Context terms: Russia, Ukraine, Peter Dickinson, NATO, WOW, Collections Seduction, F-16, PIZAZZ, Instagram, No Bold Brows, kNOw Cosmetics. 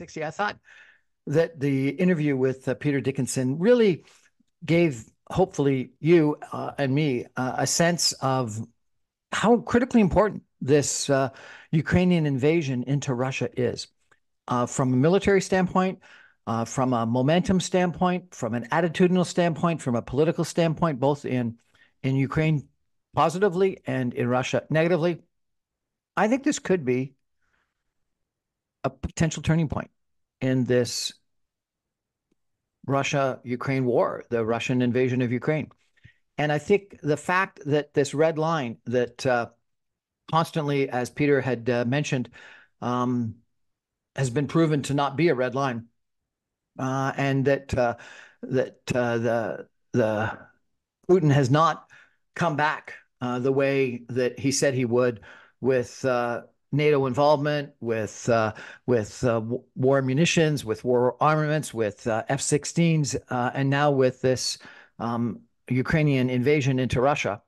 1960. I thought that the interview with Peter Dickinson really gave, hopefully, you and me a sense of how critically important this Ukrainian invasion into Russia is, from a military standpoint, from a momentum standpoint, from an attitudinal standpoint, from a political standpoint, both in Ukraine positively and in Russia negatively. I think this could be a potential turning point in this Russia-Ukraine war, the Russian invasion of Ukraine. And I think the fact that this red line that constantly, as Peter had mentioned, has been proven to not be a red line, and that the Putin has not come back the way that he said he would, with NATO involvement, with war munitions, with war armaments, with F-16s, and now with this Ukrainian invasion into Russia.